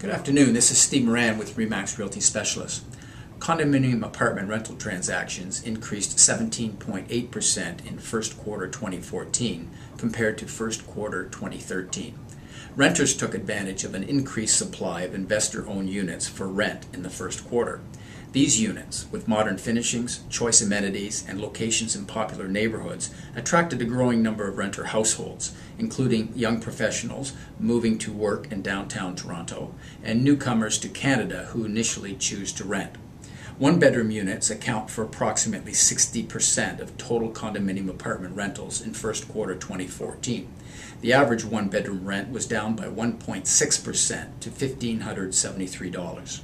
Good afternoon, this is Steve Moran with RE/MAX Realty Specialists. Condominium apartment rental transactions increased 17.8% in first quarter 2014 compared to first quarter 2013. Renters took advantage of an increased supply of investor-owned units for rent in the first quarter. These units, with modern finishings, choice amenities, and locations in popular neighborhoods, attracted a growing number of renter households, including young professionals moving to work in downtown Toronto and newcomers to Canada who initially choose to rent. One-bedroom units account for approximately 60% of total condominium apartment rentals in first quarter 2014. The average one-bedroom rent was down by 1.6% to $1,573.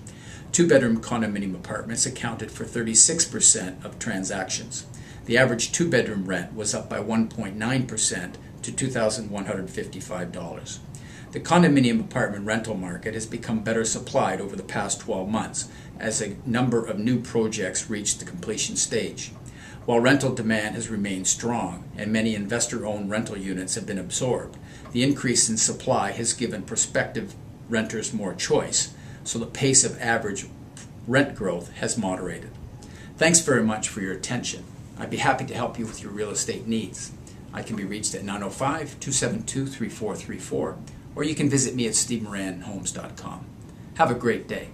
Two-bedroom condominium apartments accounted for 36% of transactions. The average two-bedroom rent was up by 1.9% to $2,155. The condominium apartment rental market has become better supplied over the past 12 months as a number of new projects reached the completion stage. While rental demand has remained strong and many investor-owned rental units have been absorbed, the increase in supply has given prospective renters more choice, so the pace of average rent growth has moderated. Thanks very much for your attention. I'd be happy to help you with your real estate needs. I can be reached at 905-272-3434, or you can visit me at SteveMoranHomes.com. Have a great day.